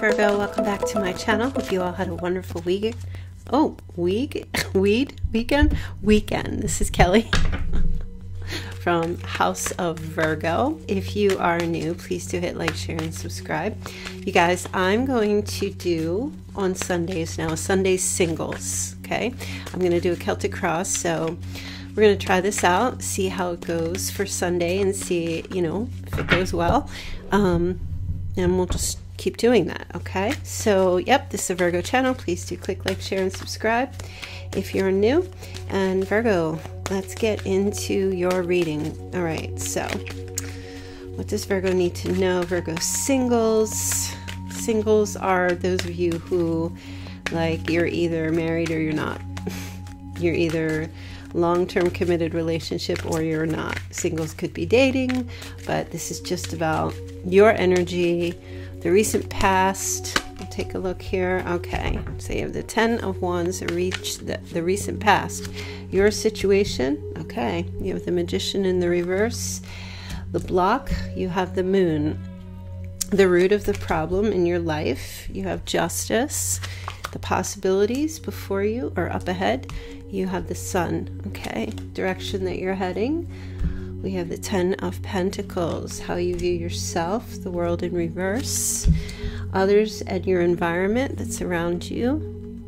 Virgo, welcome back to my channel. Hope you all had a wonderful week. Weekend. This is Kelly from House of Virgo. If you are new, please do hit like, share, and subscribe. You guys, I'm going to do on Sundays now, Sunday singles, okay? I'm going to do a Celtic cross, so we're going to try this out, see how it goes for Sunday and see, you know, if it goes well. And we'll just keep doing that, okay? So, yep, this is a Virgo channel. Please do click like, share, and subscribe if you're new. And Virgo, let's get into your reading. All right, so what does Virgo need to know? Virgo singles. Singles are those of you who, like, you're either married or you're not. You're either long-term committed relationship or you're not. Singles could be dating, but this is just about your energy, the recent past. We'll take a look here. Okay, so you have the Ten of Wands, reach the recent past, your situation. Okay, you have the Magician in the reverse, the block. You have the Moon, the root of the problem in your life. You have Justice, the possibilities before you or up ahead. You have the Sun, okay, direction that you're heading. We have the Ten of Pentacles, how you view yourself, the world in reverse, others and your environment that surround you.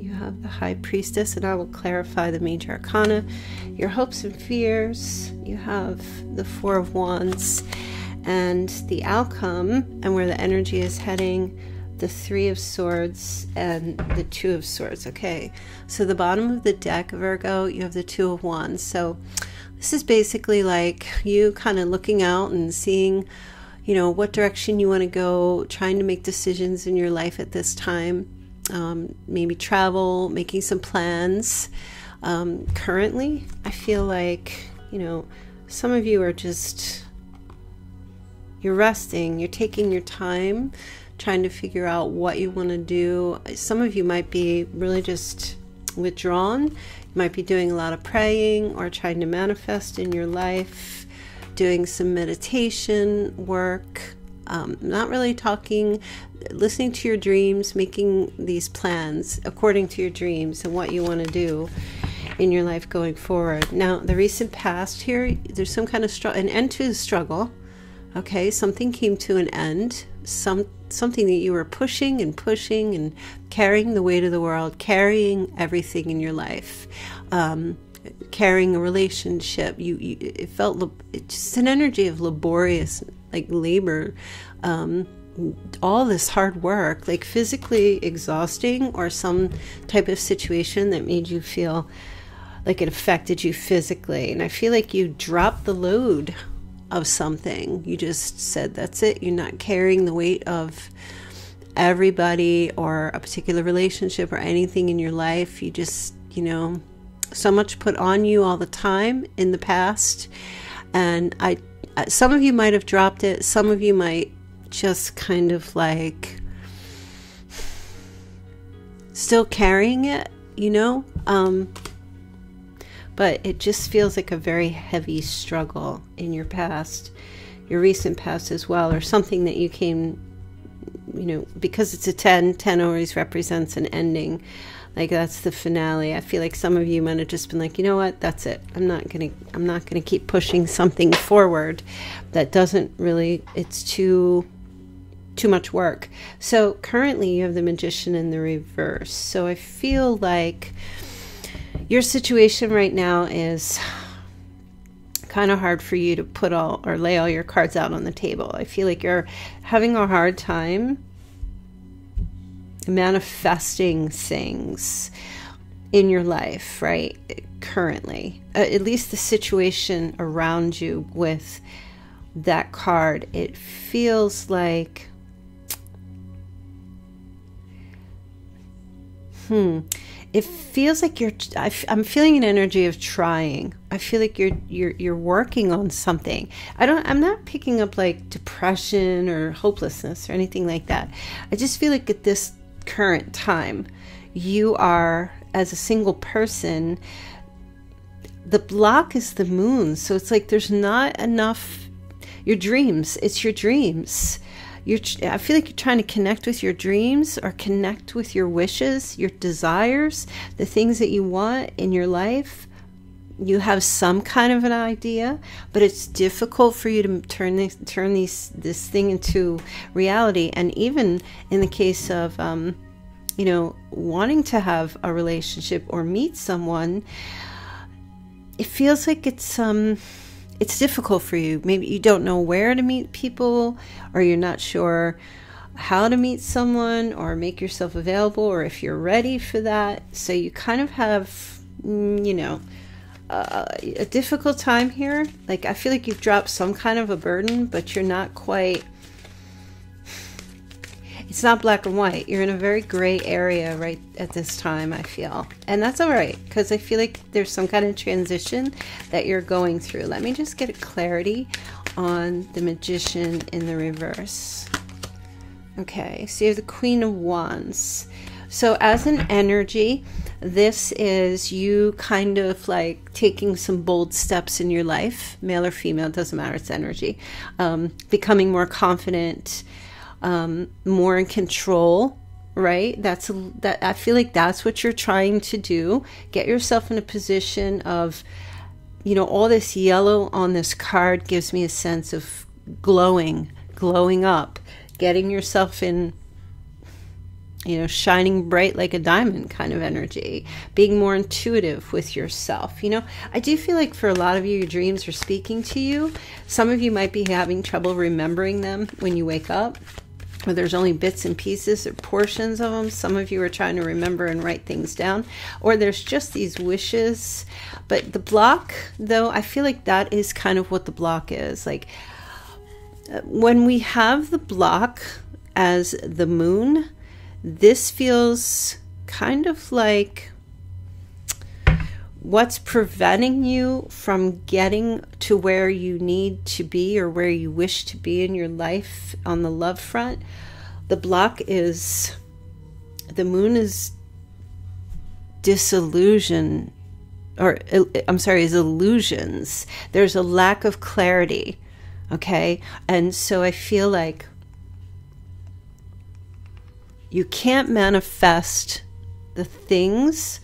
You have the High Priestess, and I will clarify the major arcana, your hopes and fears. You have the Four of Wands and the outcome and where the energy is heading, the Three of Swords and the Two of Swords. Okay, so the bottom of the deck, Virgo, you have the Two of Wands. So this is basically like you kind of looking out and seeing, you know, what direction you want to go, trying to make decisions in your life at this time, maybe travel, making some plans. Currently, I feel like, you know, some of you are just, you're resting, you're taking your time, trying to figure out what you want to do. Some of you might be really just withdrawn. You might be doing a lot of praying or trying to manifest in your life, doing some meditation work, not really talking, listening to your dreams, making these plans according to your dreams and what you want to do in your life going forward. Now, the recent past here, there's some kind of an end to the struggle. Okay, something came to an end, something that you were pushing and pushing and carrying the weight of the world, carrying everything in your life, carrying a relationship. It felt, it's just an energy of laborious, like labor, all this hard work, like physically exhausting, or some type of situation that made you feel like it affected you physically. And I feel like you dropped the load of something. You just said, that's it. You're not carrying the weight of everybody or a particular relationship or anything in your life. You just, you know, so much put on you all the time in the past. And some of you might have dropped it. Some of you might just kind of like still carrying it, you know, but it just feels like a very heavy struggle in your past, your recent past as well, or something that you came, you know, because it's a 10. 10 always represents an ending. Like, that's the finale. I feel like some of you might have just been like, you know what, that's it. I'm not gonna keep pushing something forward that doesn't really, it's too much work. So currently you have the Magician in the reverse. So I feel like your situation right now is kind of hard for you to put all or lay all your cards out on the table. I feel like you're having a hard time manifesting things in your life, right? Currently, at least the situation around you with that card, it feels like, it feels like you're, I'm feeling an energy of trying. I feel like you're working on something. I'm not picking up like depression or hopelessness or anything like that. I just feel like at this current time, you are, as a single person, the block is the Moon. So it's like there's not enough, your dreams, it's your dreams. I feel like you're trying to connect with your dreams or connect with your wishes, your desires, the things that you want in your life. You have some kind of an idea, but it's difficult for you to turn this thing into reality. And even in the case of, you know, wanting to have a relationship or meet someone, it feels like it's difficult for you. Maybe you don't know where to meet people, or you're not sure how to meet someone or make yourself available, or if you're ready for that. So you kind of have, you know, a difficult time here. Like, I feel like you've dropped some kind of a burden, but you're not quite, it's not black and white. You're in a very gray area right at this time, I feel. And that's all right, because I feel like there's some kind of transition that you're going through. Let me just get a clarity on the Magician in the reverse. Okay, so you have the Queen of Wands. So as an energy, this is you kind of like taking some bold steps in your life, male or female, it doesn't matter, it's energy, becoming more confident, more in control, right? That I feel like that's what you're trying to do. Get yourself in a position of, you know, all this yellow on this card gives me a sense of glowing up, getting yourself in, you know, shining bright like a diamond kind of energy, being more intuitive with yourself. You know, I do feel like for a lot of you, your dreams are speaking to you. Some of you might be having trouble remembering them when you wake up, or there's only bits and pieces or portions of them. Some of you are trying to remember and write things down, or there's just these wishes. But the block, though, I feel like that is kind of what the block is. Like, when we have the block as the moon, this feels kind of like what's preventing you from getting to where you need to be or where you wish to be in your life on the love front. The block is, the moon is disillusion, or I'm sorry, is illusions. There's a lack of clarity, okay? And so I feel like you can't manifest the things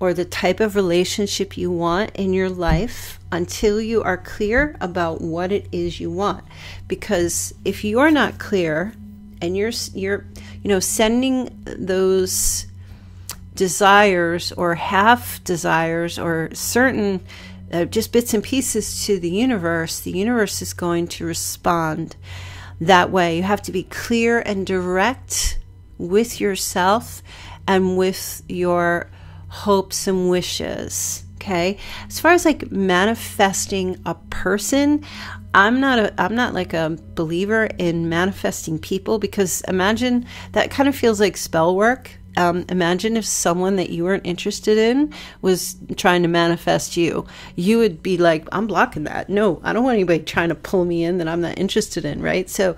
or the type of relationship you want in your life until you are clear about what it is you want. Because if you're not clear and you're you know, sending those desires or half desires or certain just bits and pieces to the universe is going to respond that way. You have to be clear and direct with yourself and with your hopes and wishes, okay? As far as like manifesting a person, I'm not like a believer in manifesting people, because imagine, that kind of feels like spell work. Imagine if someone that you weren't interested in was trying to manifest you. You would be like, I'm blocking that. No, I don't want anybody trying to pull me in that I'm not interested in, right? So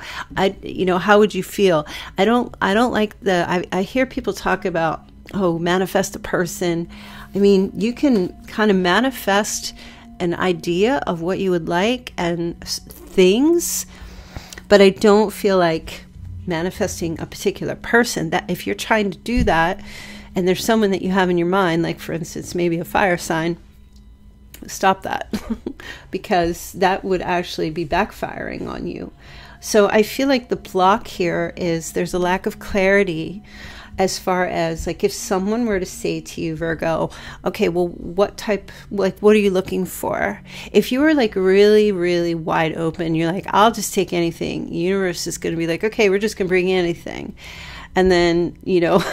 you know, how would you feel? I don't like the, I hear people talk about, oh, manifest a person. I mean, you can kind of manifest an idea of what you would like and things, but I don't feel like manifesting a particular person. That if you're trying to do that and there's someone that you have in your mind, like for instance maybe a fire sign, stop that because that would actually be backfiring on you. So I feel like the block here is there's a lack of clarity as far as like if someone were to say to you, Virgo, okay, well, what type, like what are you looking for? If you were like really wide open, you're like, I'll just take anything, universe is going to be like, okay, we're just going to bring anything. And then, you know,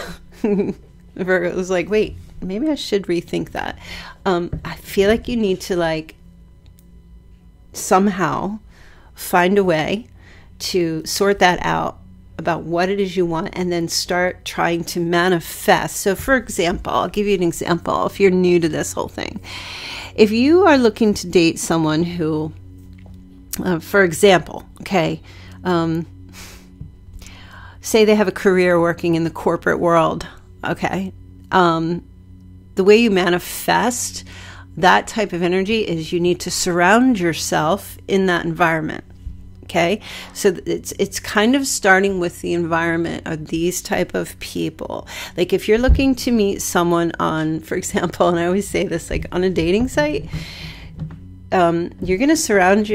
Virgo was like, wait, maybe I should rethink that. I feel like you need to like somehow find a way to sort that out about what it is you want, and then start trying to manifest. So for example, I'll give you an example if you're new to this whole thing. If you are looking to date someone who, for example, okay, say they have a career working in the corporate world, okay, the way you manifest that type of energy is you need to surround yourself in that environment. Okay, so it's kind of starting with the environment of these type of people. Like if you're looking to meet someone on, for example, and I always say this, like on a dating site, you're gonna surround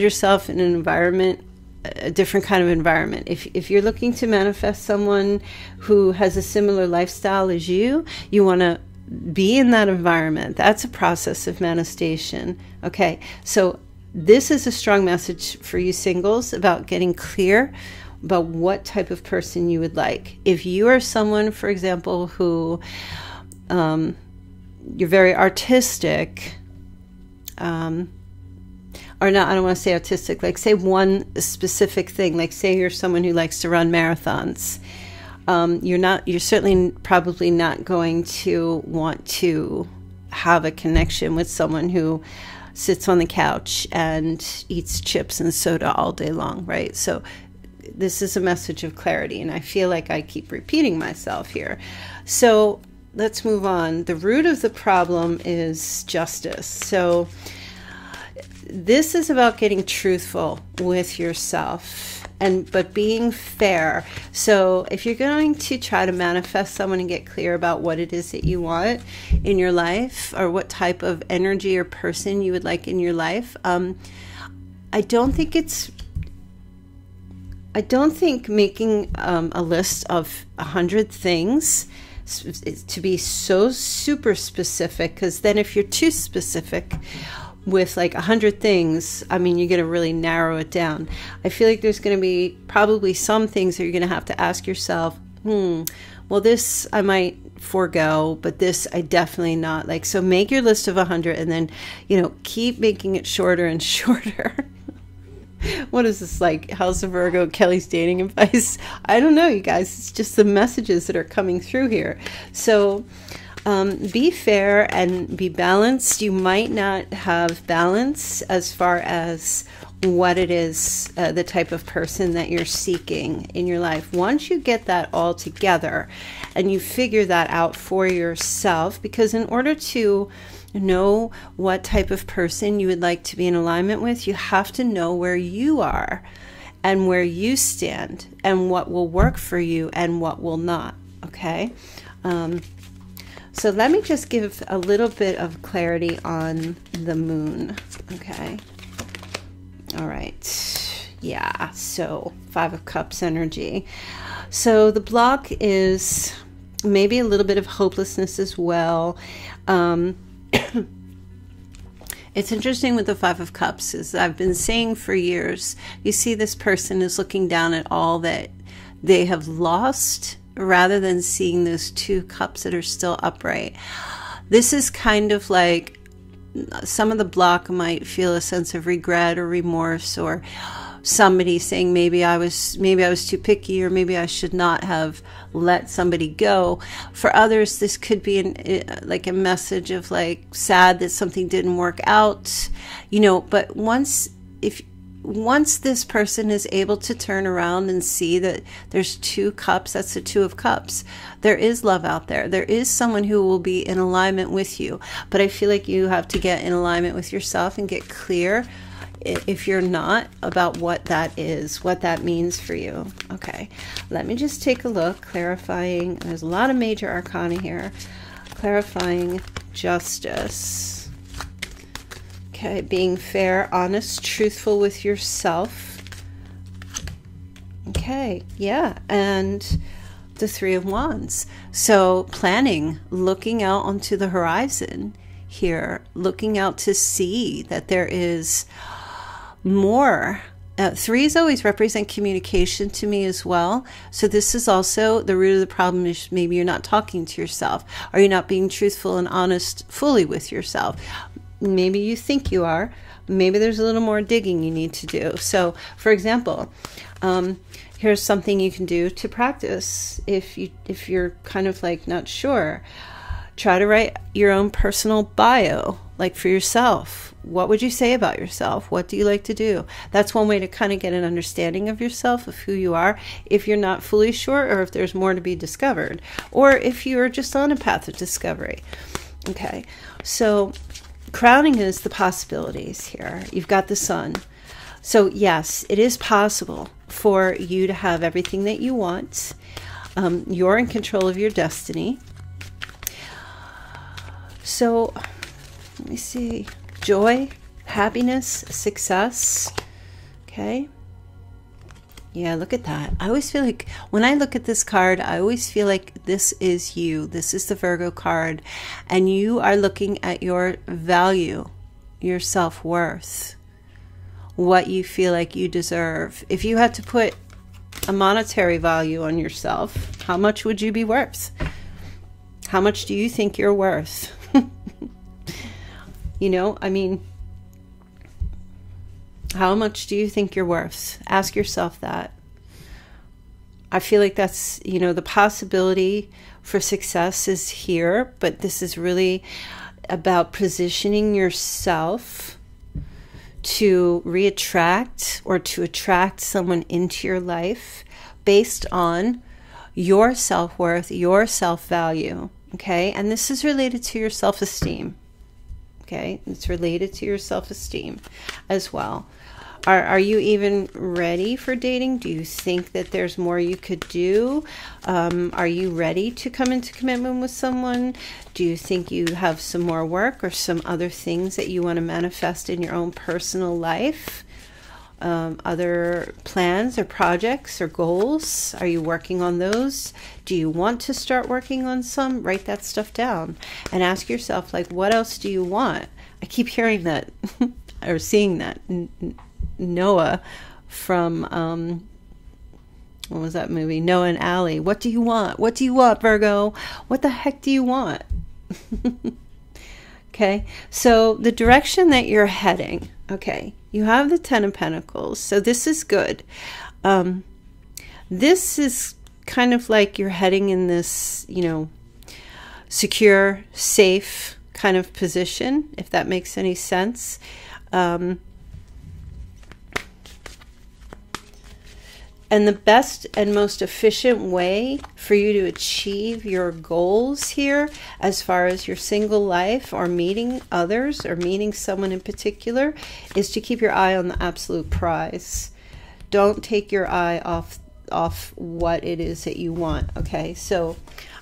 yourself in an environment, a different kind of environment. If you're looking to manifest someone who has a similar lifestyle as you, you want to be in that environment. That's a process of manifestation. Okay, so this is a strong message for you singles about getting clear about what type of person you would like. If you are someone, for example, who you're very artistic, or not, I don't want to say artistic, like say one specific thing, like say you're someone who likes to run marathons. You're certainly probably not going to want to have a connection with someone who sits on the couch and eats chips and soda all day long, right? So this is a message of clarity, and I feel like I keep repeating myself here. So let's move on. The root of the problem is justice. So this is about getting truthful with yourself, but being fair. So if you're going to try to manifest someone and get clear about what it is that you want in your life, or what type of energy or person you would like in your life, I don't think making a list of 100 things to be so super specific, because then if you're too specific with like 100 things, I mean, you're going to really narrow it down. I feel like there's going to be probably some things that you're going to have to ask yourself, well, this I might forego, but this I definitely not like. So make your list of 100 and then, you know, keep making it shorter and shorter. What is this, like House of Virgo, Kelly's dating advice? I don't know, you guys. It's just the messages that are coming through here. So be fair and be balanced. You might not have balance as far as what it is, the type of person that you're seeking in your life. Once you get that all together and you figure that out for yourself, because in order to know what type of person you would like to be in alignment with, you have to know where you are and where you stand and what will work for you and what will not. Okay, so let me just give a little bit of clarity on the moon. Okay, all right, yeah, so Five of Cups energy. So the block is maybe a little bit of hopelessness as well. It's interesting with the Five of Cups, as I've been saying for years, you see this person is looking down at all that they have lost rather than seeing those two cups that are still upright. This is kind of like some of the block might feel a sense of regret or remorse, or somebody saying maybe I was too picky, or maybe I should not have let somebody go. For others, this could be like a message of like sad that something didn't work out, you know. But once this person is able to turn around and see that there's two cups, that's the Two of Cups, there is love out there. There is someone who will be in alignment with you. But I feel like you have to get in alignment with yourself and get clear, if you're not, about what that is, what that means for you. Okay, let me just take a look. Clarifying, there's a lot of major arcana here. Clarifying justice. Okay, being fair, honest, truthful with yourself. Okay, yeah, and the Three of Wands. So planning, looking out onto the horizon here, looking out to see that there is more. Threes always represent communication to me as well. So this is also the root of the problem, is maybe you're not talking to yourself. Are you not being truthful and honest fully with yourself? Maybe you think you are. Maybe there's a little more digging you need to do. So, for example, here's something you can do to practice if you're kind of like not sure. Try to write your own personal bio, like for yourself. What would you say about yourself? What do you like to do? That's one way to kind of get an understanding of yourself, of who you are, if you're not fully sure, or if there's more to be discovered, or if you're just on a path of discovery. Okay, so crowning is the possibilities here. You've got the sun. So yes, it is possible for you to have everything that you want. You're in control of your destiny. So let me see. Joy, happiness, success. Okay. Yeah, look at that. I always feel like when I look at this card, I always feel like this is you. This is the Virgo card, and you are looking at your value, your self-worth, what you feel like you deserve. If you had to put a monetary value on yourself, how much would you be worth? How much do you think you're worth? You know, I mean, how much do you think you're worth? Ask yourself that. I feel like that's, you know, the possibility for success is here, but this is really about positioning yourself to reattract or to attract someone into your life based on your self-worth, your self-value, okay? And this is related to your self-esteem, okay? It's related to your self-esteem as well. Are you even ready for dating? Do you think that there's more you could do? Are you ready to come into commitment with someone? Do you think you have some more work or some other things that you want to manifest in your own personal life? Other plans or projects or goals? Are you working on those? Do you want to start working on some? Write that stuff down and ask yourself, like, what else do you want? I keep hearing that or seeing that. Noah from what was that movie, Noah and Allie? What do you want? What do you want, Virgo? What the heck do you want? Okay, so the direction that you're heading, okay, you have the Ten of Pentacles, so this is good. This is kind of like you're heading in this, you know, secure, safe kind of position, if that makes any sense. And the best and most efficient way for you to achieve your goals here, as far as your single life or meeting others or meeting someone in particular, is to keep your eye on the absolute prize. Don't take your eye off what it is that you want, okay? So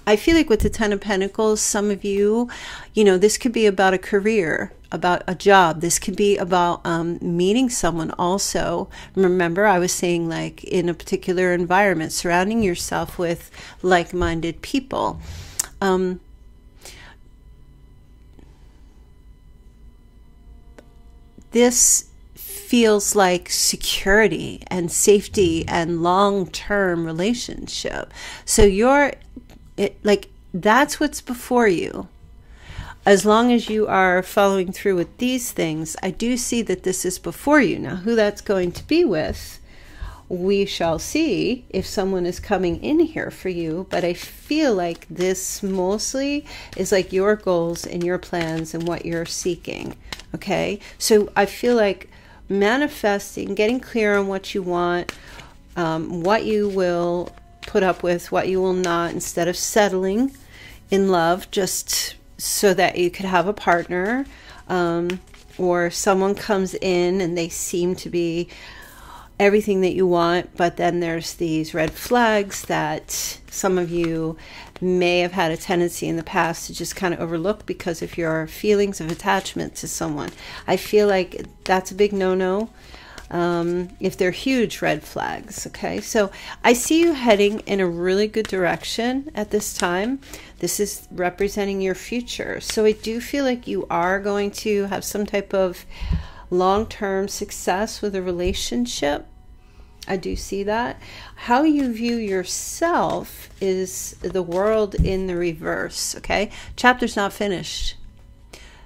I feel like with the Ten of Pentacles, some of you, you know, this could be about a career, about a job. This could be about meeting someone also. Remember, I was saying, like, in a particular environment, surrounding yourself with like-minded people. This feels like security and safety and long-term relationship. So you're, like, that's what's before you. As long as you are following through with these things, I do see that this is before you. Now, who that's going to be with, we shall see if someone is coming in here for you. But I feel like this mostly is like your goals and your plans and what you're seeking, okay? So I feel like manifesting, getting clear on what you want, what you will put up with, what you will not, instead of settling in love just so that you could have a partner, or someone comes in and they seem to be everything that you want, but then there's these red flags that some of you may have had a tendency in the past to just kind of overlook because of your feelings of attachment to someone. I feel like that's a big no-no, if they're huge red flags, okay? So I see you heading in a really good direction at this time. This is representing your future. So I do feel like you are going to have some type of long-term success with a relationship. I do see that. How you view yourself is the world in the reverse, okay? Chapter's not finished.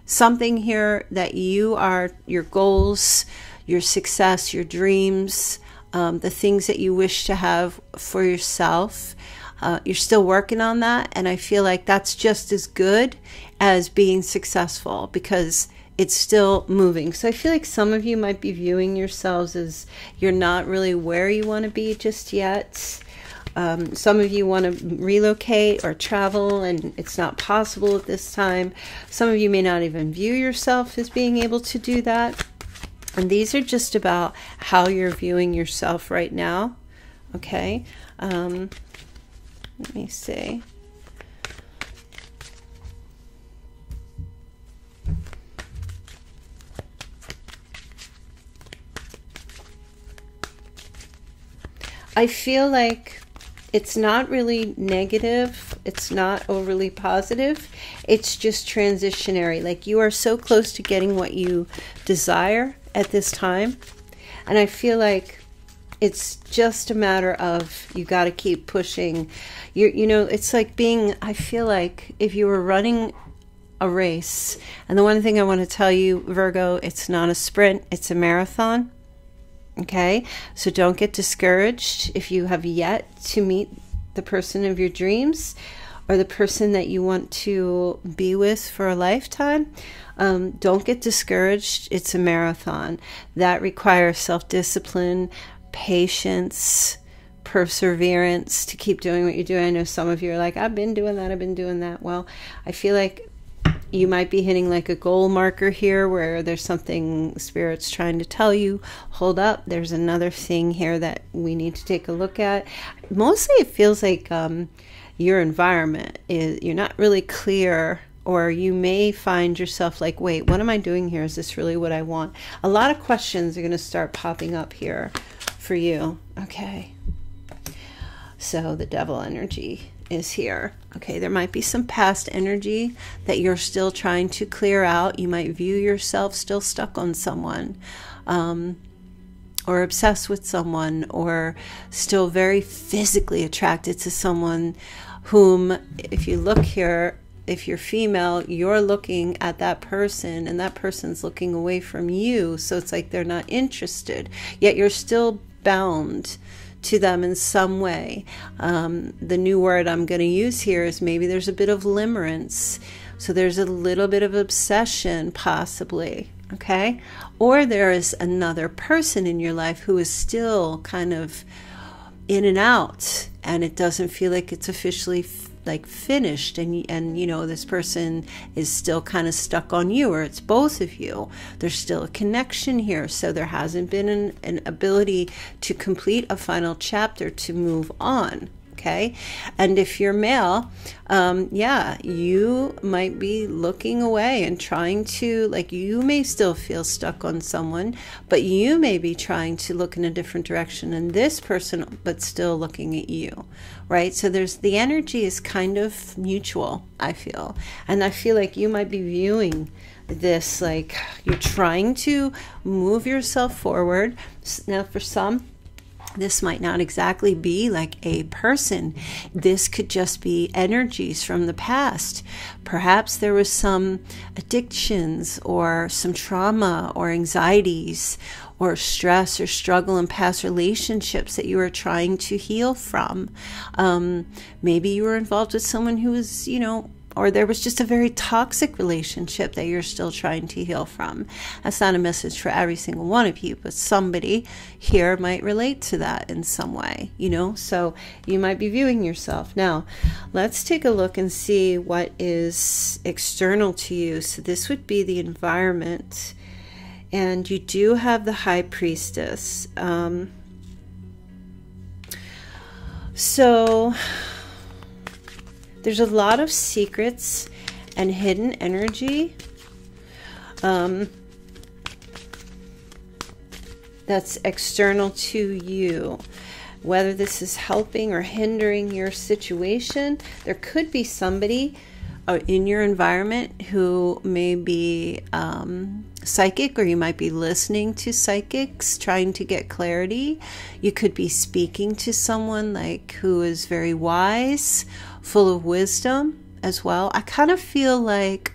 Something here that you are, your goals, your success, your dreams, the things that you wish to have for yourself. You're still working on that, and I feel like that's just as good as being successful because it's still moving. So I feel like some of you might be viewing yourselves as you're not really where you want to be just yet. Some of you want to relocate or travel, and it's not possible at this time. Some of you may not even view yourself as being able to do that. And these are just about how you're viewing yourself right now. Okay. Let me see. I feel like it's not really negative. It's not overly positive. It's just transitionary. Like you are so close to getting what you desire at this time. And I feel like it's just a matter of you got to keep pushing. You know, it's like being, I feel like if you were running a race, and the one thing I want to tell you, Virgo, it's not a sprint, it's a marathon. Okay, so don't get discouraged if you have yet to meet the person of your dreams or the person that you want to be with for a lifetime. Don't get discouraged. It's a marathon that requires self-discipline, patience, perseverance to keep doing what you do. I know some of you are like, I've been doing that. I've been doing that. Well, I feel like you might be hitting like a goal marker here where there's something Spirit's trying to tell you. Hold up. There's another thing here that we need to take a look at. Mostly it feels like your environment is, you're not really clear, or you may find yourself like, wait, what am I doing here? Is this really what I want? A lot of questions are going to start popping up here for you. Okay. So the devil energy is here. Okay, there might be some past energy that you're still trying to clear out. You might view yourself still stuck on someone, or obsessed with someone, or still very physically attracted to someone whom, if you look here, if you're female, you're looking at that person and that person's looking away from you. So it's like they're not interested, yet you're still bound to them in some way. The new word I'm going to use here is maybe there's a bit of limerence. So there's a little bit of obsession possibly, okay? Or there is another person in your life who is still kind of in and out, and it doesn't feel like it's officially like finished, and you know, this person is still kind of stuck on you, or it's both of you. There's still a connection here, so there hasn't been an ability to complete a final chapter, to move on. Okay, and if you're male, yeah, you might be looking away and trying to, like, you may still feel stuck on someone, but you may be trying to look in a different direction than this person, but still looking at you, right? So there's, the energy is kind of mutual, I feel. And I feel like you might be viewing this like you're trying to move yourself forward. Now for some, this might not exactly be like a person. This could just be energies from the past. Perhaps there was some addictions or some trauma or anxieties or stress or struggle in past relationships that you were trying to heal from. Maybe you were involved with someone who was, you know, or there was just a very toxic relationship that you're still trying to heal from. That's not a message for every single one of you, but somebody here might relate to that in some way, you know? So you might be viewing yourself. Now, let's take a look and see what is external to you. So this would be the environment. And you do have the High Priestess. So there's a lot of secrets and hidden energy that's external to you. Whether this is helping or hindering your situation, there could be somebody in your environment who may be psychic, or you might be listening to psychics trying to get clarity. You could be speaking to someone like who is very wise, full of wisdom as well. I kind of feel like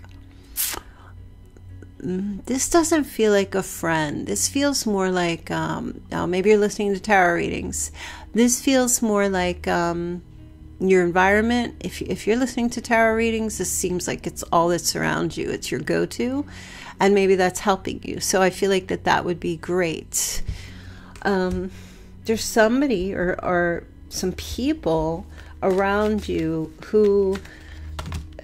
this doesn't feel like a friend. This feels more like oh, maybe you're listening to tarot readings. This feels more like your environment. If you're listening to tarot readings, this seems like it's all that's around you. It's your go-to, and maybe that's helping you. So I feel like that would be great. There's somebody or some people around you who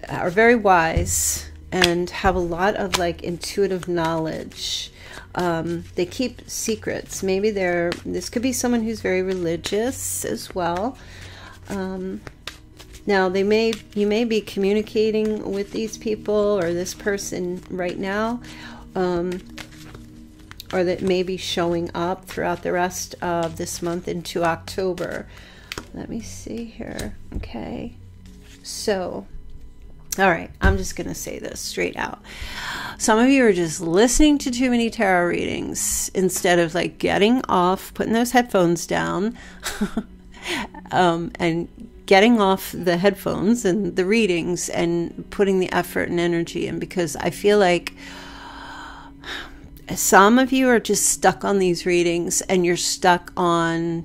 are very wise and have a lot of like intuitive knowledge. They keep secrets. Maybe this could be someone who's very religious as well. Now you may be communicating with these people or this person right now, or that may be showing up throughout the rest of this month into October. Let me see here. Okay, so all right, I'm just gonna say this straight out. Some of you are just listening to too many tarot readings instead of like getting off, putting those headphones down, and getting off the headphones and the readings and putting the effort and energy in, because I feel like some of you are just stuck on these readings, and you're stuck on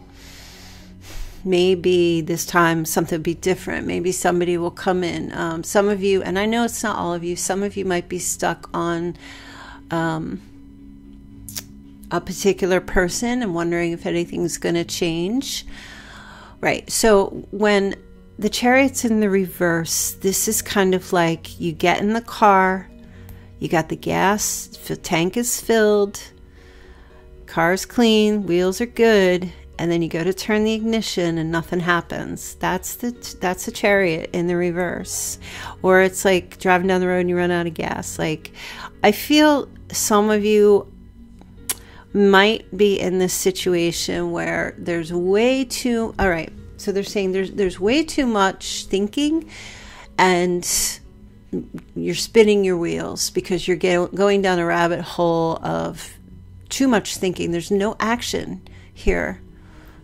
maybe this time something will be different. Maybe somebody will come in. Some of you, and I know it's not all of you, some of you might be stuck on a particular person and wondering if anything's going to change. Right, so when the Chariot's in the reverse, this is kind of like you get in the car, you got the gas, the tank is filled, car's clean, wheels are good, and then you go to turn the ignition and nothing happens. That's the Chariot in the reverse. Or it's like driving down the road and you run out of gas. Like, I feel some of you might be in this situation where there's way too, all right, so they're saying there's way too much thinking, and you're spinning your wheels because you're going down a rabbit hole of too much thinking. There's no action here.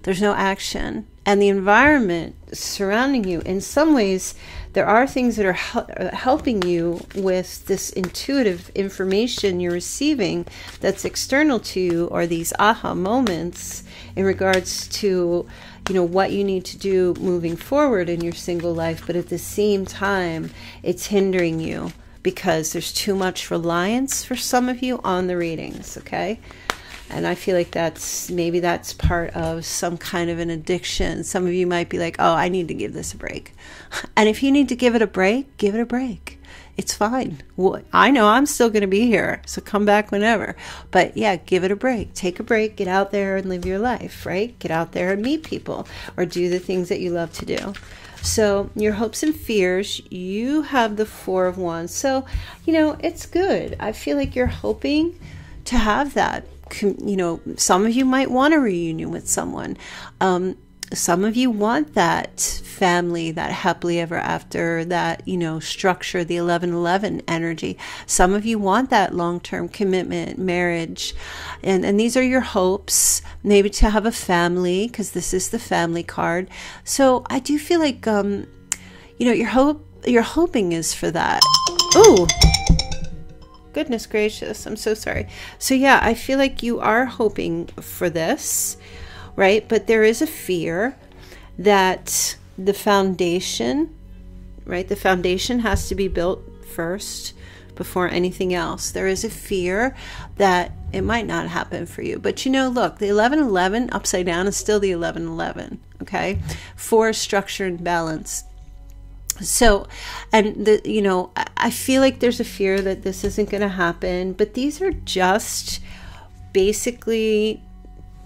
There's no action. And the environment surrounding you, in some ways, there are things that are helping you with this intuitive information you're receiving that's external to you, or these aha moments in regards to, you know, what you need to do moving forward in your single life. But at the same time, it's hindering you because there's too much reliance for some of you on the readings, okay? And I feel like maybe that's part of some kind of an addiction. Some of you might be like, oh, I need to give this a break. And if you need to give it a break, give it a break. It's fine. Well, I know I'm still going to be here, so come back whenever. But yeah, give it a break. Take a break. Get out there and live your life, right? Get out there and meet people or do the things that you love to do. So your hopes and fears, you have the Four of Wands. So, you know, it's good. I feel like you're hoping to have that. You know, some of you might want a reunion with someone. Some of you want that family, that happily ever after, that, you know, structure, the 11-11 energy. Some of you want that long-term commitment, marriage. And these are your hopes, maybe to have a family, because this is the family card. So I do feel like, you know, your hoping is for that. Ooh. Goodness gracious, I'm so sorry. So yeah, I feel like you are hoping for this, right? But there is a fear that the foundation, right? The foundation has to be built first before anything else. There is a fear that it might not happen for you. But you know, look, the 11-11 upside down is still the 11-11, okay? For structure and balance. So, and the, you know, I feel like there's a fear that this isn't going to happen, but these are just basically,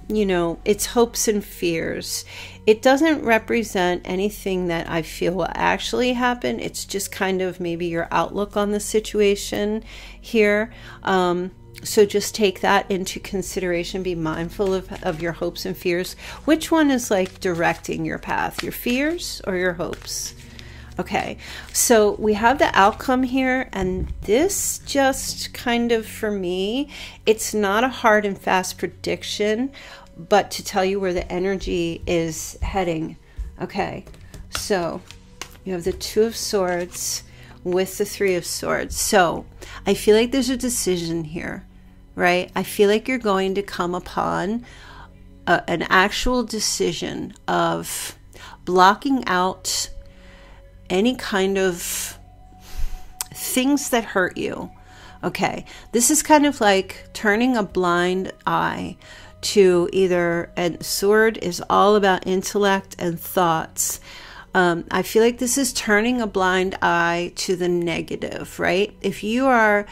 you know, it's hopes and fears. It doesn't represent anything that I feel will actually happen. It's just kind of maybe your outlook on the situation here. So just take that into consideration. Be mindful of your hopes and fears. Which one is like directing your path, your fears or your hopes? Okay, so we have the outcome here, and this just kind of, for me, it's not a hard and fast prediction, but to tell you where the energy is heading. Okay, so you have the Two of Swords with the Three of Swords. So I feel like there's a decision here, right? I feel like you're going to come upon an actual decision of blocking out any kind of things that hurt you. Okay, this is kind of like turning a blind eye to either, and Sword is all about intellect and thoughts. I feel like this is turning a blind eye to the negative, right? If you are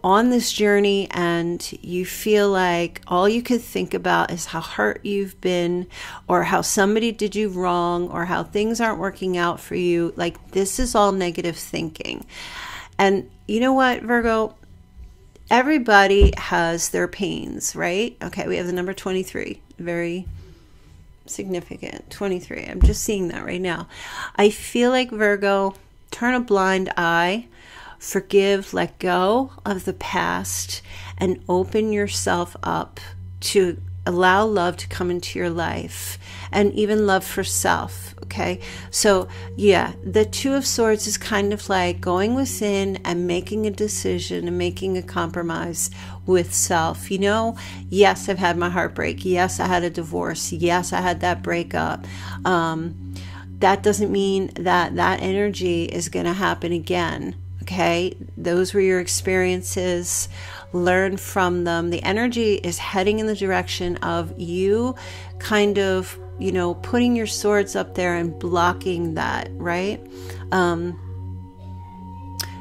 on this journey and you feel like all you could think about is how hurt you've been or how somebody did you wrong or how things aren't working out for you, like this is all negative thinking. And you know what, Virgo? Everybody has their pains, right? Okay, we have the number 23. Very significant. 23. I'm just seeing that right now. I feel like, Virgo, turn a blind eye, forgive, let go of the past, and open yourself up to allow love to come into your life, and even love for self. Okay, so yeah, the Two of Swords is kind of like going within and making a decision and making a compromise with self. You know, yes, I've had my heartbreak. Yes, I had a divorce. Yes, I had that breakup. That doesn't mean that that energy is going to happen again. Okay, those were your experiences. Learn from them. The energy is heading in the direction of you kind of, you know, putting your swords up there and blocking that, right?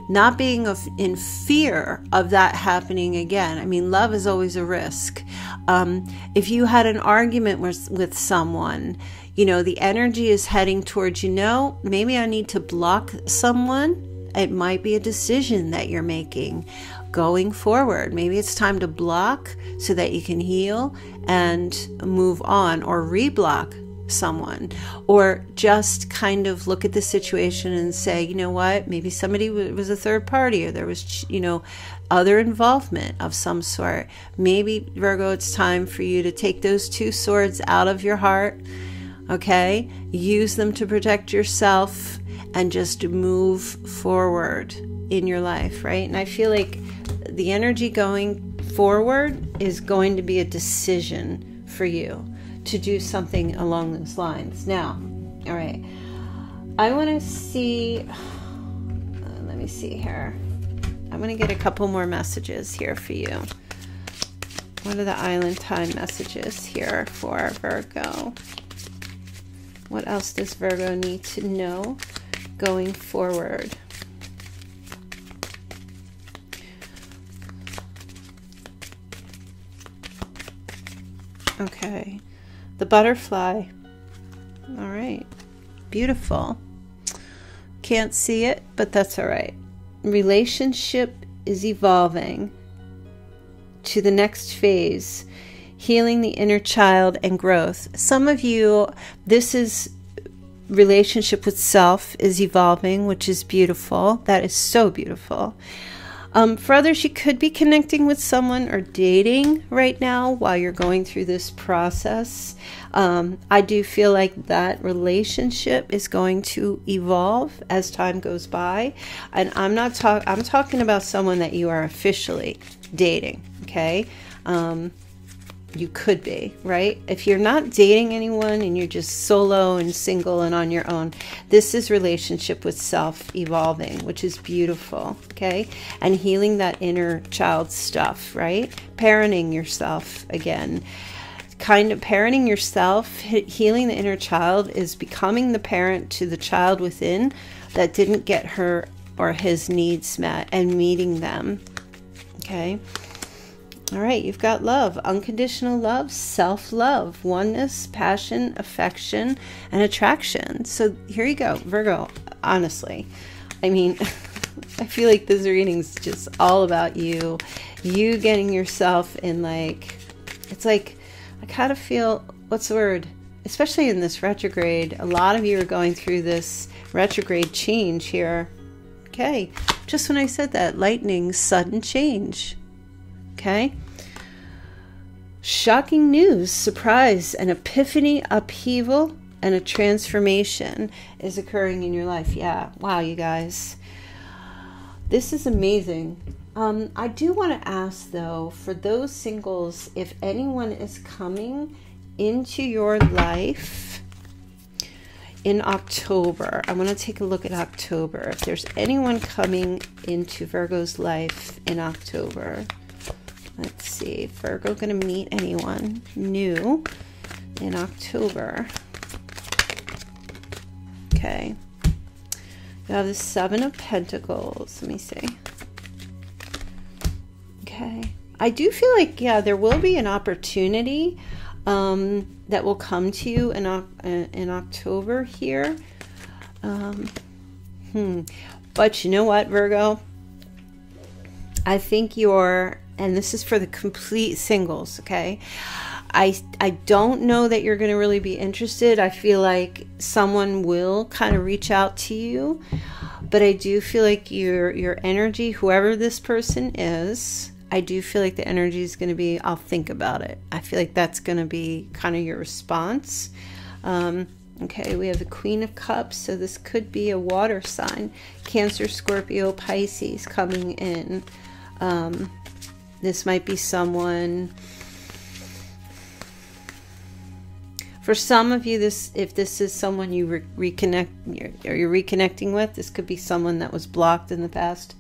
Not being in fear of that happening again. I mean, love is always a risk. If you had an argument with someone, you know, the energy is heading towards, you know, maybe I need to block someone. It might be a decision that you're making going forward. Maybe it's time to block so that you can heal and move on, or reblock someone, or just kind of look at the situation and say, you know what, maybe somebody was a third party, or there was, you know, other involvement of some sort. Maybe, Virgo, it's time for you to take those two swords out of your heart. Okay, use them to protect yourself and just move forward in your life, right? And I feel like the energy going forward is going to be a decision for you to do something along those lines. Now, all right, I want to see, let me see here. I'm going to get a couple more messages here for you. What are the island time messages here for Virgo? What else does Virgo need to know going forward? Okay, the butterfly. All right, beautiful. Can't see it, but that's all right. Relationship is evolving to the next phase. Healing the inner child and growth. Some of you, this is relationship with self is evolving, which is beautiful. That is so beautiful. For others, you could be connecting with someone or dating right now while you're going through this process. I do feel like that relationship is going to evolve as time goes by. And I'm talking about someone that you are officially dating. Okay. You could be, right? If you're not dating anyone and you're just solo and single and on your own, this is relationship with self evolving, which is beautiful, okay? And healing that inner child stuff, right? Parenting yourself again. Kind of parenting yourself, healing the inner child is becoming the parent to the child within that didn't get her or his needs met and meeting them, okay? All right, you've got love, unconditional love, self-love, oneness, passion, affection, and attraction. So here you go, Virgo, honestly. I mean, I feel like this reading's just all about you, you getting yourself in like, it's like, I kind of feel, what's the word? Especially in this retrograde, a lot of you are going through this retrograde change here. Okay, just when I said that, lightning, sudden change. Okay, shocking news, surprise, an epiphany, upheaval, and a transformation is occurring in your life. Yeah, wow, you guys, this is amazing. I do want to ask though, for those singles, if anyone is coming into your life in October, I want to take a look at October. If there's anyone coming into Virgo's life in October. Let's see, Virgo going to meet anyone new in October. Okay. You have the Seven of Pentacles. Let me see. Okay. I do feel like, yeah, there will be an opportunity that will come to you in October here. But you know what, Virgo? I think you're, and this is for the complete singles, okay? I don't know that you're going to really be interested. I feel like someone will kind of reach out to you, but I do feel like your energy, whoever this person is, I do feel like the energy is going to be, I'll think about it. I feel like that's going to be kind of your response. Okay, we have the Queen of Cups, so this could be a water sign. Cancer, Scorpio, Pisces coming in. This might be someone... For some of you, this, if this is someone you you're reconnecting with, this could be someone that was blocked in the past,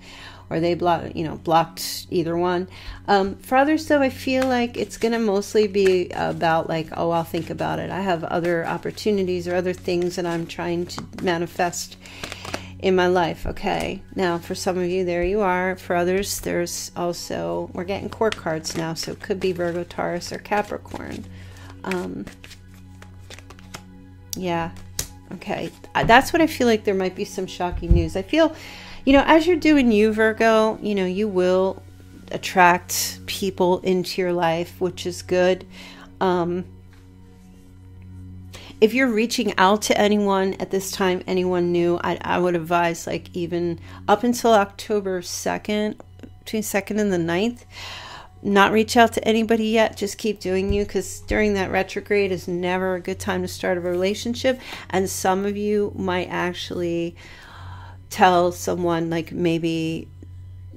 or they blocked, you know, blocked, either one. For others, though, I feel like it's going to mostly be about like, oh, I'll think about it. I have other opportunities or other things that I'm trying to manifest in my life. Okay, now for some of you, there you are. For others, there's also, we're getting court cards now, so it could be Virgo, Taurus, or Capricorn. Yeah. Okay. That's what I feel like. There might be some shocking news. I feel, you know, as you're doing you, Virgo, you know, you will attract people into your life, which is good. If you're reaching out to anyone at this time, anyone new, I would advise, like, even up until October 2nd, between 2nd and the 9th, not reach out to anybody yet. Just keep doing you, because during that retrograde is never a good time to start a relationship. And some of you might actually tell someone, like, maybe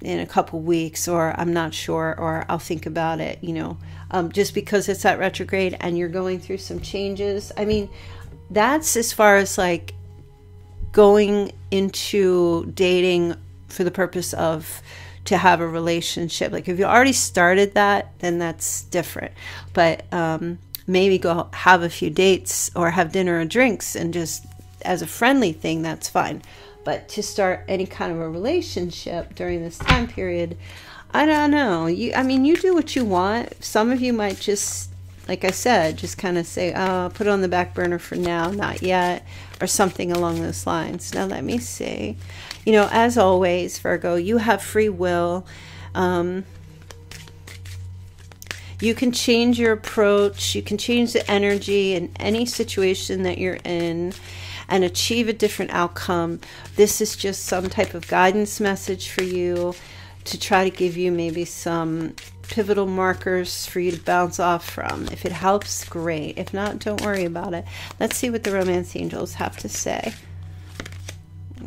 in a couple weeks, or I'm not sure, or I'll think about it, you know, just because it's that retrograde and you're going through some changes. I mean, that's as far as like going into dating for the purpose of to have a relationship. Like, if you already started that, then that's different. But maybe go have a few dates or have dinner or drinks, and just as a friendly thing, that's fine. But to start any kind of a relationship during this time period, I don't know. I mean, you do what you want. Some of you might just, like I said, just kind of say, oh, put it on the back burner for now, not yet, or something along those lines. Now let me see. You know, as always, Virgo, you have free will. You can change your approach. You can change the energy in any situation that you're in and achieve a different outcome. This is just some type of guidance message for you to try to give you maybe some pivotal markers for you to bounce off from. If it helps, great. If not, don't worry about it. Let's see what the romance angels have to say.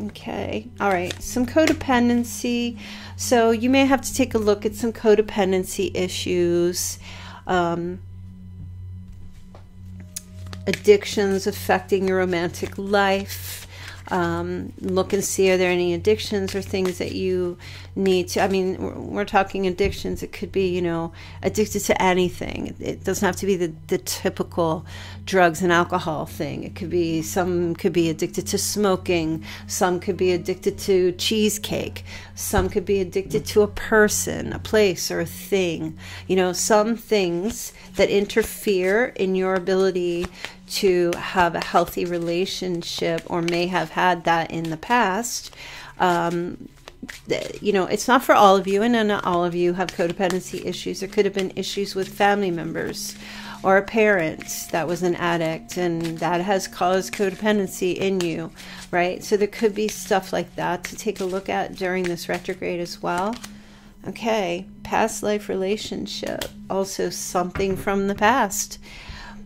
Okay, all right, some codependency. So you may have to take a look at some codependency issues, addictions affecting your romantic life. Look and see, are there any addictions or things that you need to, I mean, we're talking addictions. It could be, you know, addicted to anything. It doesn't have to be the typical drugs and alcohol thing. It could be, some could be addicted to smoking. Some could be addicted to cheesecake. Some could be addicted to a person, a place, or a thing. You know, some things that interfere in your ability to have a healthy relationship, or may have had that in the past. You know, it's not for all of you, and not all of you have codependency issues. There could have been issues with family members or a parent that was an addict, and that has caused codependency in you, right? So there could be stuff like that to take a look at during this retrograde as well. Okay, past life relationship, also something from the past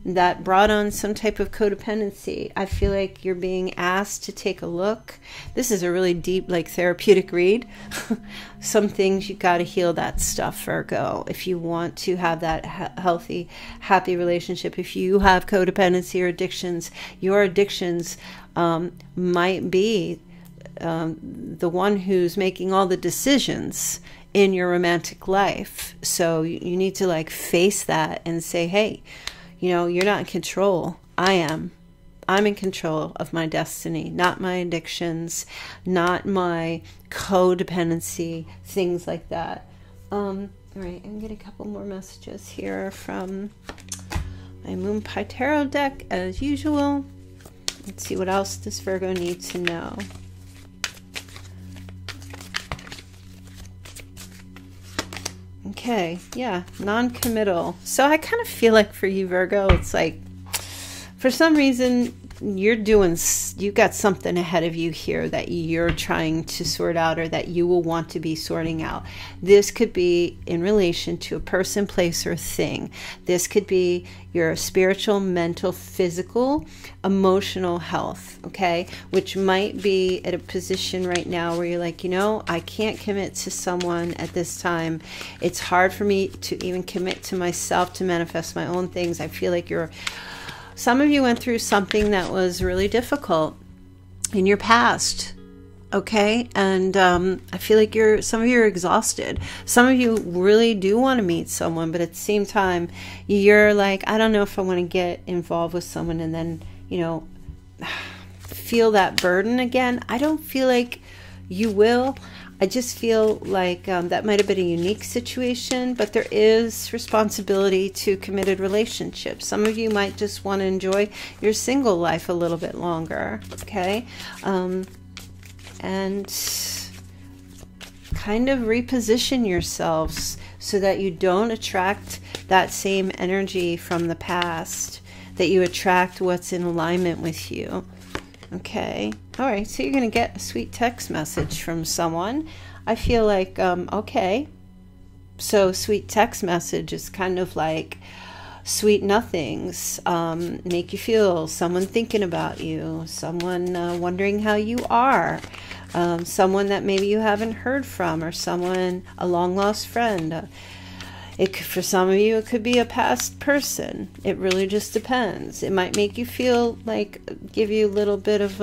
that brought on some type of codependency. I feel like you're being asked to take a look. This is a really deep, like, therapeutic read. Some things you got to heal that stuff, Virgo, if you want to have that healthy, happy relationship. If you have codependency or addictions, your addictions might be the one who's making all the decisions in your romantic life. So you need to, like, face that and say, hey, you know, you're not in control. I am. I'm in control of my destiny, not my addictions, not my codependency, things like that. All right, I'm getting a couple more messages here from my Moon Pie Tarot deck as usual. Let's see what else does Virgo need to know. Okay, yeah, non-committal. So I kind of feel like for you, Virgo, it's like for some reason you got something ahead of you here that you're trying to sort out, or that you will want to be sorting out. This could be in relation to a person, place, or thing. This could be your spiritual, mental, physical, emotional health, okay? Which might be at a position right now where you're like, you know, I can't commit to someone at this time. It's hard for me to even commit to myself to manifest my own things. I feel like you're... Some of you went through something that was really difficult in your past, okay? And I feel like some of you are exhausted. Some of you really do want to meet someone, but at the same time, you're like, I don't know if I want to get involved with someone and then, you know, feel that burden again. I don't feel like you will. I just feel like that might have been a unique situation, but there is responsibility to committed relationships. Some of you might just want to enjoy your single life a little bit longer, okay? And kind of reposition yourselves so that you don't attract that same energy from the past, that you attract what's in alignment with you. Okay, all right, so you're gonna get a sweet text message from someone. I feel like okay, so sweet text message is kind of like sweet nothings, make you feel someone thinking about you, someone wondering how you are, someone that maybe you haven't heard from, or someone, a long-lost friend. It could, for some of you, it could be a past person. It really just depends. It might make you feel like, give you a little bit of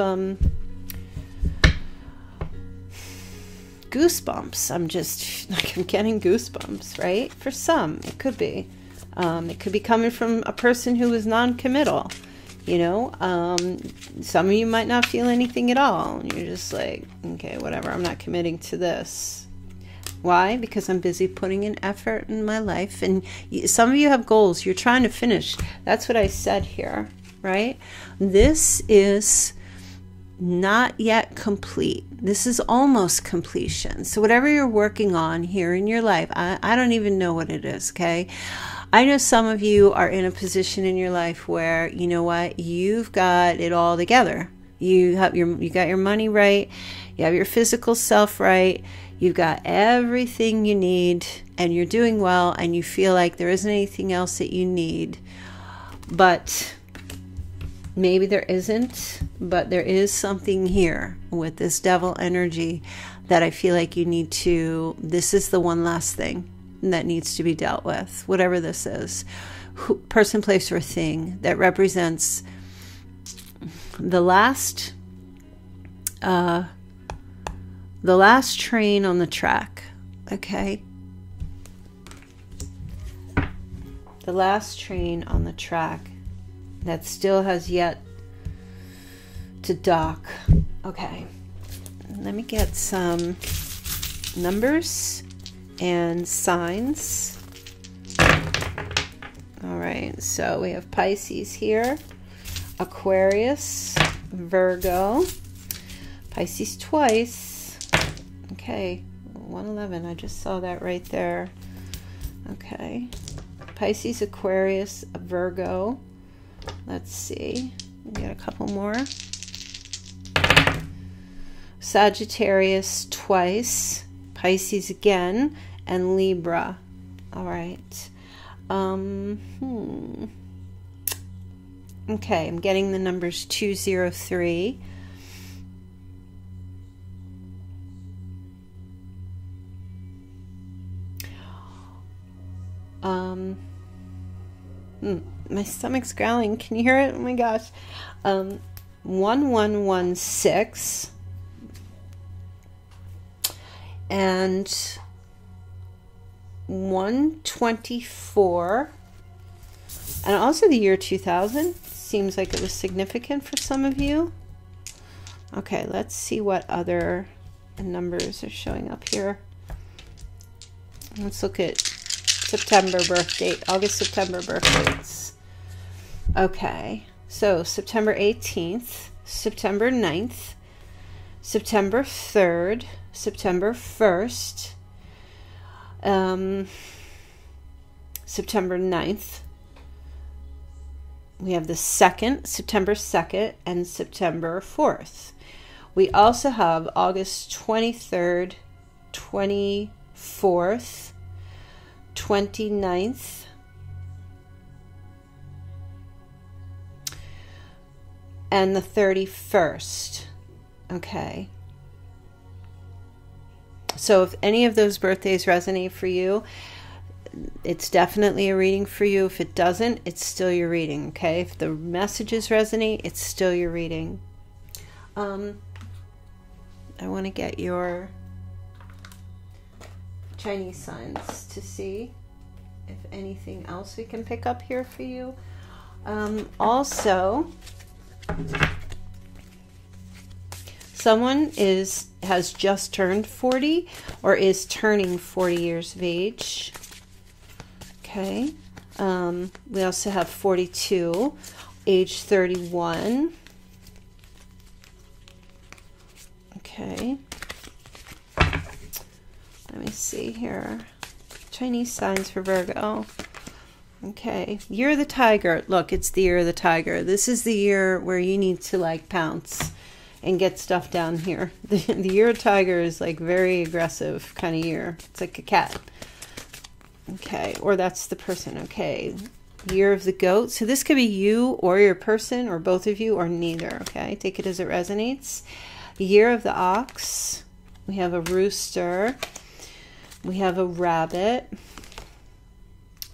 goosebumps. I'm just, like, I'm getting goosebumps, right? For some, it could be. It could be coming from a person who is non-committal, you know? Some of you might not feel anything at all. You're just like, okay, whatever, I'm not committing to this. Why? Because I'm busy putting in effort in my life. And some of you have goals. You're trying to finish. That's what I said here, right? This is not yet complete. This is almost completion. So whatever you're working on here in your life, I don't even know what it is, okay? I know some of you are in a position in your life where, you know what, you've got it all together. You got your money right. You have your physical self right. You've got everything you need and you're doing well and you feel like there isn't anything else that you need, but maybe there isn't, but there is something here with this devil energy that I feel like you need to, this is the one last thing that needs to be dealt with, whatever this is, person, place, or thing that represents the last, the last train on the track, okay? The last train on the track that still has yet to dock. Okay, let me get some numbers and signs. All right, so we have Pisces here, Aquarius, Virgo, Pisces twice. Okay, 111, I just saw that right there. Okay, Pisces, Aquarius, Virgo. Let's see, we got a couple more. Sagittarius twice, Pisces again, and Libra. All right. Okay, I'm getting the numbers 203. My stomach's growling. Can you hear it? Oh my gosh. 1116 and 124, and also the year 2000. seems like it was significant for some of you. Okay, let's see what other numbers are showing up here. Let's look at September birth date, August, September birth dates. Okay, so September 18th, September 9th, September 3rd, September 1st, September 9th. We have the 2nd, September 2nd, and September 4th. We also have August 23rd, 24th, 29th, and the 31st. Okay. So if any of those birthdays resonate for you, it's definitely a reading for you. If it doesn't, it's still your reading, okay? If the messages resonate, it's still your reading. I want to get your Chinese signs to see if anything else we can pick up here for you. Also, someone has just turned 40 or is turning 40 years of age. Okay, we also have 42, age 31. Okay, let me see here. Chinese signs for Virgo. Okay, year of the tiger. Look, it's the year of the tiger. This is the year where you need to like pounce and get stuff down here. The year of tiger is like very aggressive kind of year. It's like a cat. Okay, or that's the person. Okay, year of the goat. So this could be you or your person or both of you or neither. Okay, take it as it resonates. Year of the ox. We have a rooster. We have a rabbit.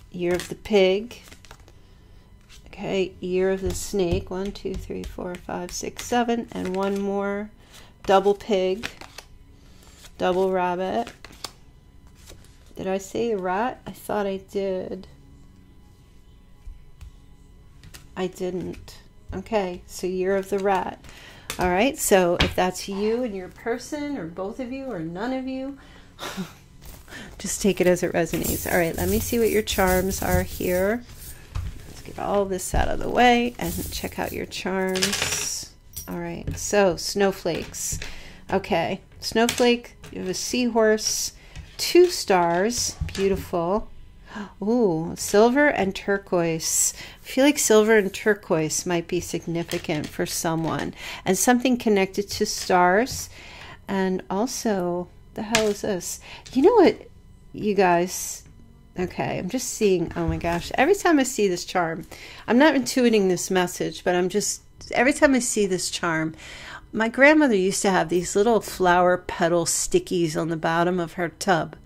Year of the pig. Okay, year of the snake. 1, 2, 3, 4, 5, 6, 7. And one more. Double pig. Double rabbit. Did I say a rat? I thought I did. I didn't. Okay, so year of the rat. All right, so if that's you and your person or both of you or none of you, just take it as it resonates. All right, let me see what your charms are here. Let's get all this out of the way and check out your charms. All right, so snowflakes. Okay, snowflake, you have a seahorse. 2 stars, beautiful. Ooh, silver and turquoise. I feel like silver and turquoise might be significant for someone, and something connected to stars. And also, the hell is this? You know what, you guys? Okay, I'm just seeing, oh my gosh, every time I see this charm, I'm not intuiting this message, but I'm just, every time I see this charm, my grandmother used to have these little flower petal stickies on the bottom of her tub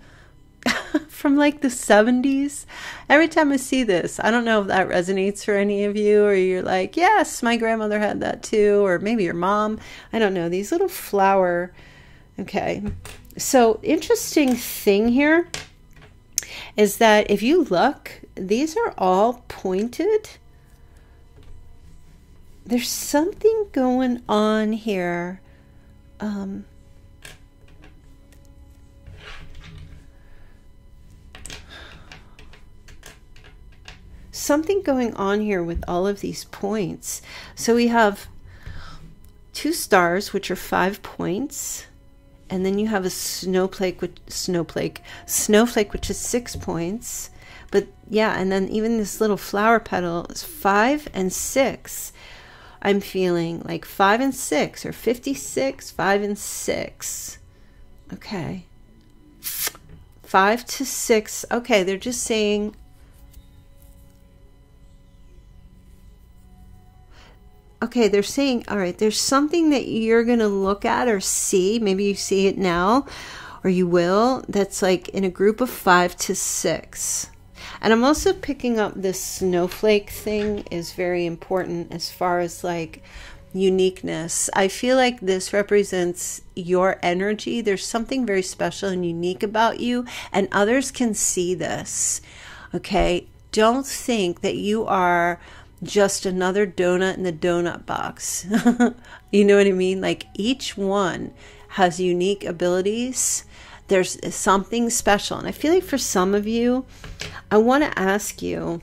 from like the 70s. Every time I see this, I don't know if that resonates for any of you, or you're like, yes, my grandmother had that too, or maybe your mom. I don't know, these little flower. Okay, so interesting thing here is that if you look, these are all pointed. There's something going on here. Something going on here with all of these points. So we have 2 stars, which are 5 points. And then you have a snowflake, which is 6 points. But yeah, and then even this little flower petal is 5 and 6. I'm feeling like 5 and 6 or 56, 5 and 6. Okay. 5 to 6. Okay, they're just saying. Okay, they're saying, all right, there's something that you're going to look at or see. Maybe you see it now or you will. That's like in a group of 5 to 6. And I'm also picking up this snowflake thing is very important as far as like uniqueness. I feel like this represents your energy. There's something very special and unique about you, and others can see this. Okay, don't think that you are just another donut in the donut box. You know what I mean? Like each one has unique abilities. There's something special. And I feel like for some of you, I want to ask you,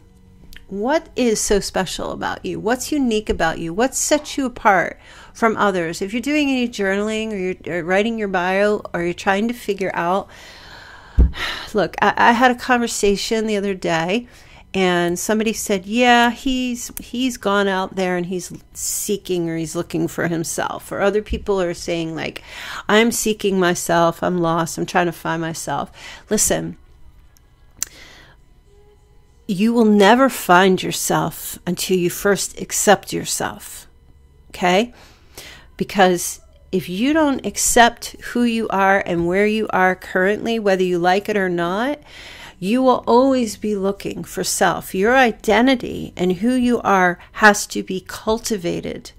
what is so special about you? What's unique about you? What sets you apart from others? If you're doing any journaling, or you're writing your bio, or you're trying to figure out, look, I had a conversation the other day and somebody said, yeah, he's gone out there and he's seeking, or he's looking for himself. Or other people are saying like, I'm seeking myself, I'm lost, I'm trying to find myself. Listen, you will never find yourself until you first accept yourself, okay? Because if you don't accept who you are and where you are currently, whether you like it or not, you will always be looking for self. Your identity and who you are has to be cultivated.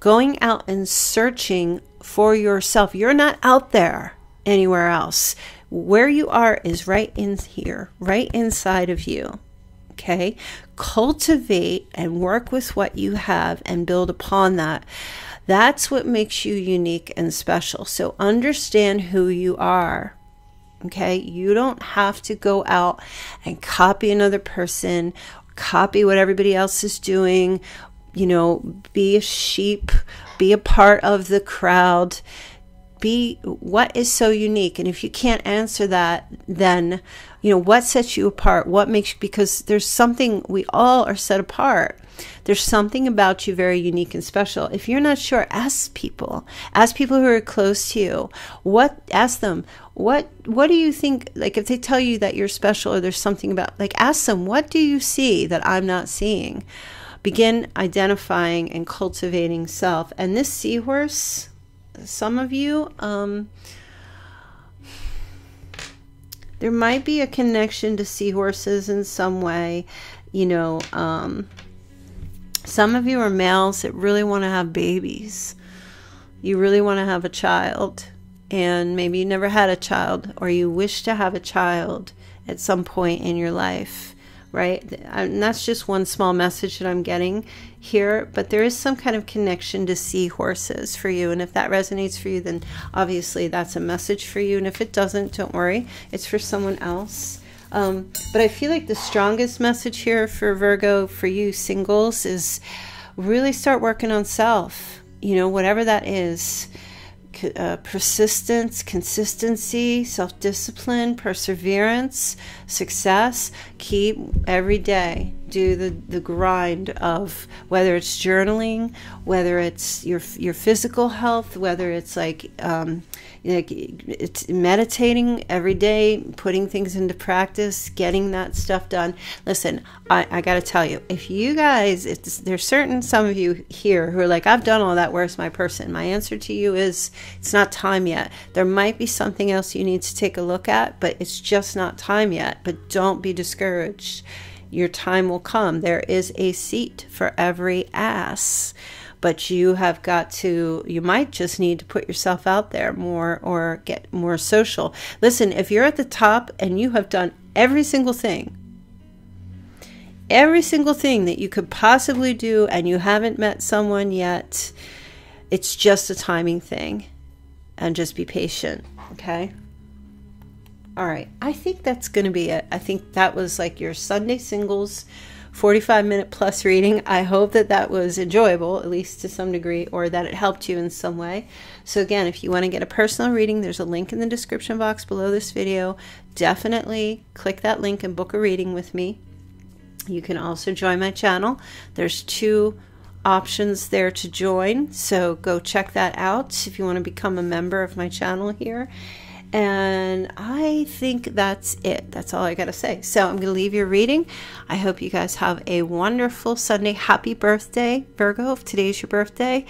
Going out and searching for yourself. You're not out there anywhere else. Where you are is right in here, right inside of you. Okay? Cultivate and work with what you have and build upon that. That's what makes you unique and special. So understand who you are. Okay, you don't have to go out and copy another person, copy what everybody else is doing, you know, be a sheep, be a part of the crowd, be what is so unique. And if you can't answer that, then, you know, what sets you apart? What makes you, because there's something, we all are set apart. There's something about you very unique and special. If you're not sure, ask people who are close to you. Ask them, what do you think? Like if they tell you that you're special, or there's something about, like ask them, what do you see that I'm not seeing? Begin identifying and cultivating self. And this seahorse, some of you, there might be a connection to seahorses in some way, you know, some of you are males that really want to have babies. You really want to have a child, and maybe you never had a child, or you wish to have a child at some point in your life, right? And that's just one small message that I'm getting here, but there is some kind of connection to seahorses for you. And if that resonates for you, then obviously that's a message for you. And if it doesn't, don't worry, it's for someone else. But I feel like the strongest message here for Virgo, for you singles, is really start working on self, you know, whatever that is, persistence, consistency, self-discipline, perseverance, success. Keep every day, do the grind of, whether it's journaling, whether it's your physical health, whether it's like it's meditating every day, putting things into practice, getting that stuff done. Listen, I gotta tell you, if you guys, there's certain some of you here who are like, I've done all that, where's my person? My answer to you is, it's not time yet. There might be something else you need to take a look at, but it's just not time yet. But don't be discouraged. Your time will come. There is a seat for every ass. But you have got to, you might just need to put yourself out there more, or get more social. Listen, if you're at the top and you have done every single thing that you could possibly do, and you haven't met someone yet, it's just a timing thing. And just be patient, okay? All right, I think that's going to be it. I think that was like your Sunday singles 45-minute plus reading. I hope that that was enjoyable, at least to some degree, or that it helped you in some way. So again, if you want to get a personal reading, there's a link in the description box below this video. Definitely click that link and book a reading with me. You can also join my channel. There's two options there to join, so go check that out if you want to become a member of my channel here. And I think that's it. That's all I got to say. So I'm going to leave your reading. I hope you guys have a wonderful Sunday. Happy birthday, Virgo, if today's your birthday.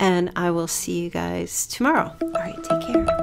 And I will see you guys tomorrow. All right, take care.